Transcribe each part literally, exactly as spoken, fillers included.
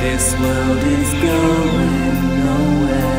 This world is going nowhere.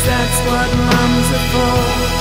That's what mums are for.